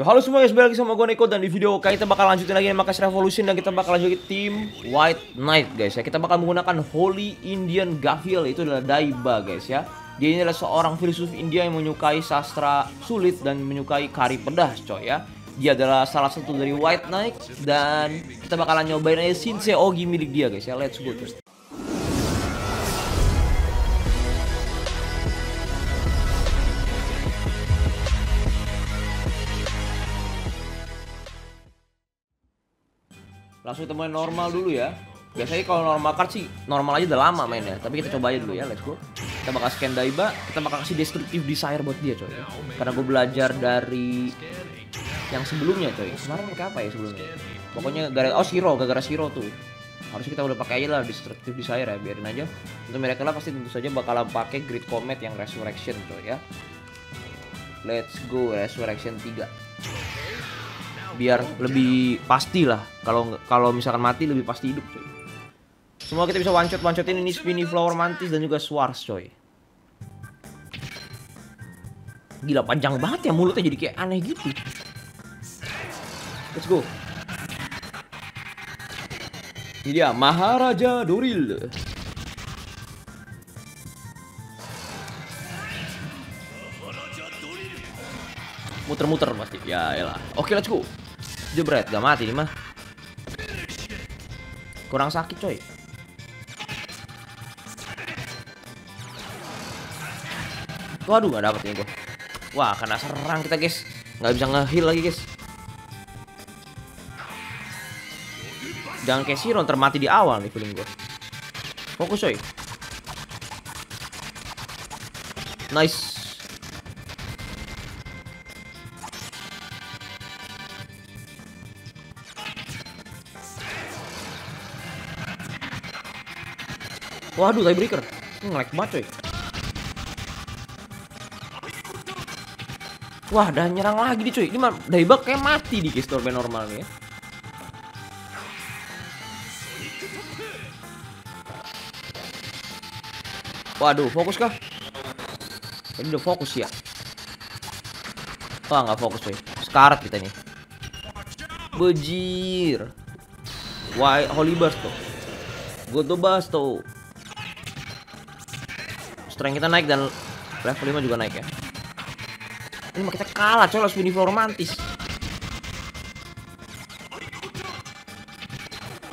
Yo halo semua guys, balik lagi sama gue Neko. Dan di video kali kita bakal lanjutin lagi Max Revolution. Dan kita bakal lanjutin tim White Knight guys ya. Kita bakal menggunakan Holy Indian Gavial, itu adalah Daiba guys ya. Dia ini adalah seorang filsuf India yang menyukai sastra sulit dan menyukai kari pedas coy ya. Dia adalah salah satu dari White Knight. Dan kita bakalan nyobain aja Shinsei Ogi milik dia guys ya, let's go guys. Langsung temuin normal dulu ya. Biasanya kalau normal card sih normal aja udah lama mainnya, tapi kita coba aja dulu ya, let's go. Kita bakal scan Daiba, kita bakal kasih destructive desire buat dia coy. Karena gue belajar dari yang sebelumnya coy. Kemarin mereka apa ya sebelumnya? Pokoknya gara-gara Shiro, gara-gara Shiro tuh. Harusnya kita udah pakai aja lah destructive desire ya, biarin aja. Untuk mereka lah pasti tentu saja bakalan pakai Great Comet yang Resurrection coy ya. Let's go Resurrection 3. Biar lebih pasti lah, kalau misalkan mati lebih pasti hidup coy. Semua kita bisa one shotin ini Spiny Flower Mantis dan juga Swartz coy. Gila panjang banget ya mulutnya, jadi kayak aneh gitu. Let's go. Ini dia Maharaja Doril. Muter-muter pasti, ya elah. Oke, let's go. Jebret, gak mati nih mah. Kurang sakit coy. Waduh, gak dapet nih gua. Wah, kena serang kita guys. Gak bisa nge-heal lagi guys. Jangan kayak Shiro termati di awal nih feeling gua. Fokus coy. Nice. Waduh, tiebreaker. Ngelag banget coy. Wah, dah nyerang lagi nih coy. Ini mah Daiba kayak mati di gestor normal nih ya. Waduh, fokus kah? Tadi udah fokus ya. Wah, nggak fokus coy. Sekarat kita nih. Bejir. Wah, Holy Basto. Gotobasto. Strength kita naik dan level 5 juga naik ya. Ini mah kita kalah coy, Spiny Flower Mantis.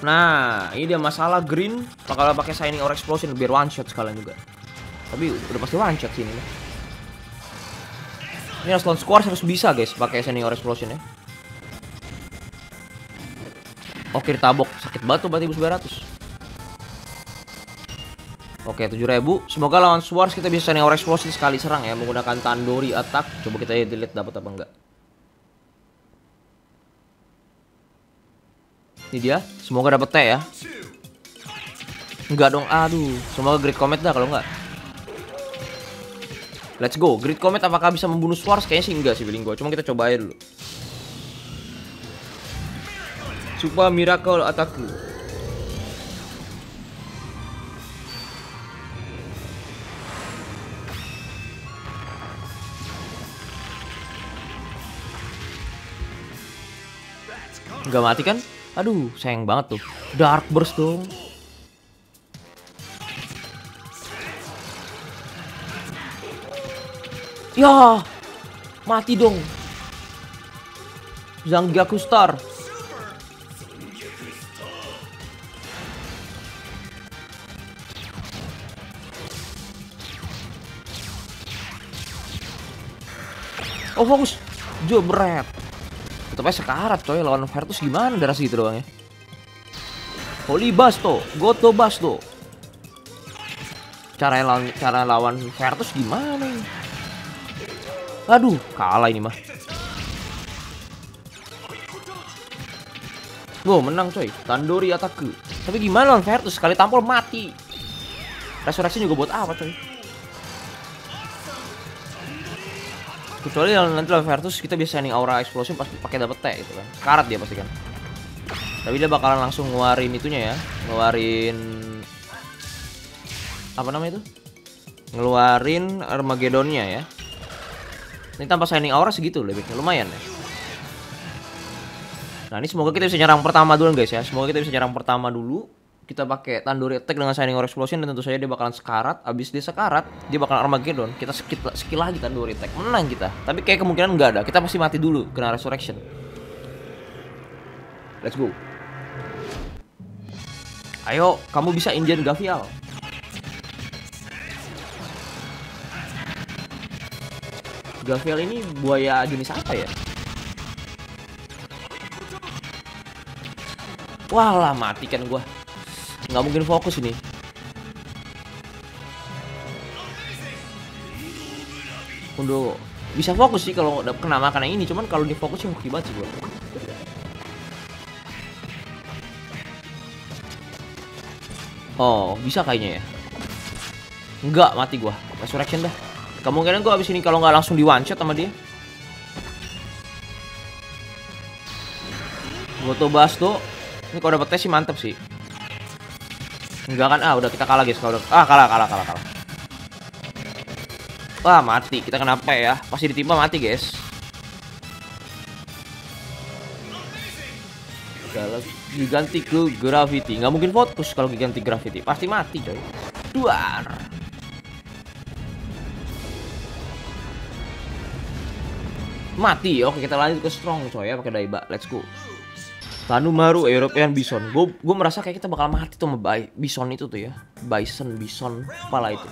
Nah, ini dia masalah green bakal pakai Shining Ore Explosion biar one shot sekalian juga. Tapi udah pasti one shot sini nih. Ini harus lawan squash, harus bisa guys pakai Shining Ore Explosion ya. Oke, ditabok. Sakit banget tuh berarti 1200. Oke, 7.000. Semoga lawan Swartz kita bisa nih Aura Explosion sekali serang ya, menggunakan Tandoori Attack. Coba kita delete dapat apa enggak. Ini dia. Semoga dapat T ya. Enggak dong, aduh. Semoga Great Comet dah kalau enggak. Let's go. Great Comet apakah bisa membunuh Swartz? Kayaknya sih enggak sih feeling gua. Cuma kita coba aja dulu. Super Miracle Attack. Gak mati kan? Aduh, sayang banget tuh. Dark Burst dong. Ya, mati dong. Zanggaku Star. Oh, fokus. Jebret. Tetep aja sekarat coy, lawan Vertus gimana darah segitu doang ya. Holy Basto, Gotobasto. Cara lawan Vertus gimana? Aduh, kalah ini mah. Wow, menang coy. Tandoori Attack. Tapi gimana lawan Vertus, sekali tampol mati. Resurreksi juga buat apa coy? Kecuali nanti lawan Vertus kita bisa shining aura explosion pas pakai dapet T gitu kan. Sekarat dia pasti kan. Tapi dia bakalan langsung ngeluarin itunya ya. Ngeluarin apa namanya itu? Ngeluarin Armageddonnya ya. Ini tanpa shining aura segitu lebihnya lumayan ya. Nah ini semoga kita bisa nyerang pertama dulu guys ya. Semoga kita bisa nyerang pertama dulu. Kita pakai Tandoori Attack dengan Shining Ore Explosion. Dan tentu saja dia bakalan sekarat. Abis dia sekarat, dia bakalan Armageddon. Kita skill lagi Tandoori Attack. Menang kita. Tapi kayak kemungkinan nggak ada. Kita pasti mati dulu. Kena Resurrection. Let's go. Ayo, kamu bisa Injen Gavial. Gavial ini buaya jenis apa ya? Walah, mati kan gua. Nggak mungkin fokus ini. Udah bisa fokus sih kalau udah kena makanan ini, cuman kalau difokus sih hoki banget sih gua. Oh, bisa kayaknya ya. Nggak, mati gua. Resurrection dah. Kemungkinan gua abis ini kalau nggak langsung di one shot sama dia. Gotobasto. Ini kalau dapet tes sih mantep sih. Enggak kan? Ah udah kita kalah guys kalau kalah. Wah mati. Kita kenapa ya? Pasti ditimpa mati guys. Gigantical gravity. Nggak mungkin fokus kalau gigantical gravity. Pasti mati coy. Duar. Mati. Oke kita lanjut ke strong coy ya pakai Daiba. Let's go. Tanu Maru, European Bison. Gue merasa kayak kita bakal mati tuh sama Bison itu tuh ya. Bison, kepala itu.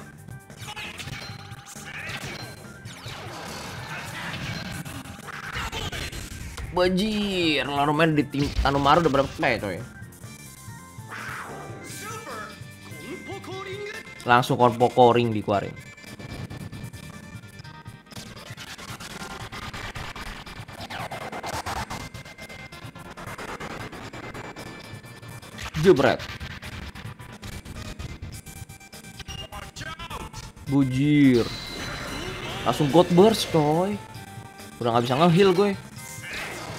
Bajir, lalu main di tim Tanu Maru udah berapa play coy. Langsung konpokoring dikeluarin. Jebret. Bujir. Langsung God burst coy. Udah gak bisa nge-heal gue.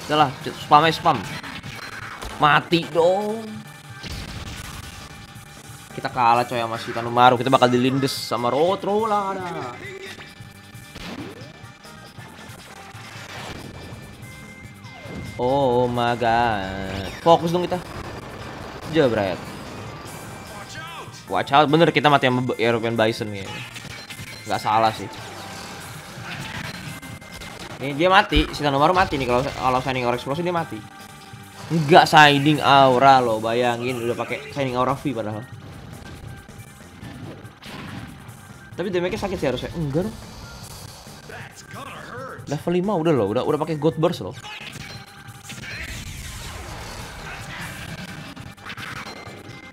Udah lah, spam. Mati dong. Kita kalah coy sama si Shitanumaru. Kita bakal dilindes sama Rotorula. Oh my god. Fokus dong kita. Jebret. Watch out, bener kita mati sama European Bison ya. Nggak salah sih. Ini dia mati, Shitanumaru mati nih kalau Shining Ore Explosion dia mati. Nggak Shining Aura loh, bayangin udah pakai Shining Aura V padahal. Tapi damage-nya sakit sih harusnya. Enggak dong. Level 5 udah loh, udah pakai God burst loh.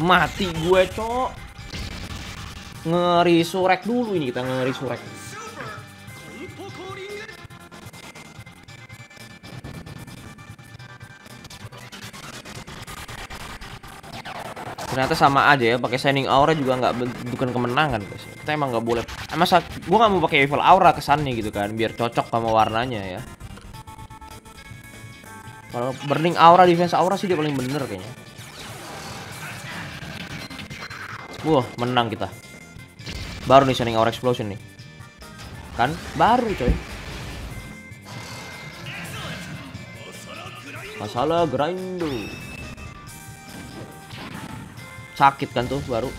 Mati gue cok. Nge-resurrect dulu ini kita nge-resurrect. Ternyata sama aja ya, pakai Shining Aura juga nggak bukan kemenangan guys. Kita emang nggak boleh. Masa gue nggak mau pakai evil aura kesannya gitu kan, biar cocok sama warnanya ya. Kalau burning aura, defense aura sih dia paling bener kayaknya. Wah, menang kita. Baru nih Shining Ore Explosion nih. Kan baru coy. Masalah grind. Sakit kan tuh baru.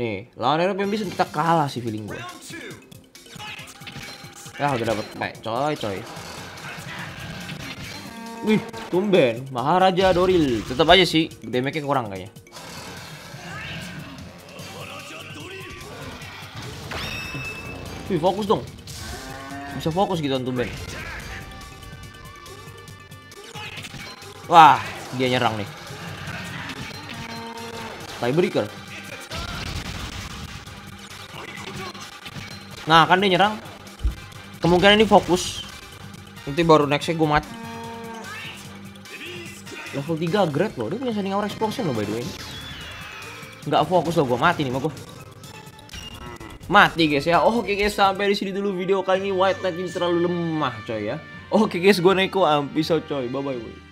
Nih, lawan European Bison kita kalah sih feeling gue. Ya udah dapet pek coy. Wih tumben Maharaja Doril. Tetap aja sih damage-nya kurang kayaknya. Wih fokus dong. Bisa fokus gitu tumben. Wah dia nyerang nih. Tiebreaker. Nah kan dia nyerang. Kemungkinan ini fokus. Nanti baru next-nya gue mati. Level 3 great loh. Dia punya Shining Ore Explosion loh by the way. Nggak fokus loh gue mati nih mah gue. Mati guys ya. Oke guys sampai di sini dulu video kali ini. White Knight ini terlalu lemah coy ya. Oke guys gue neko pisau coy. Bye bye.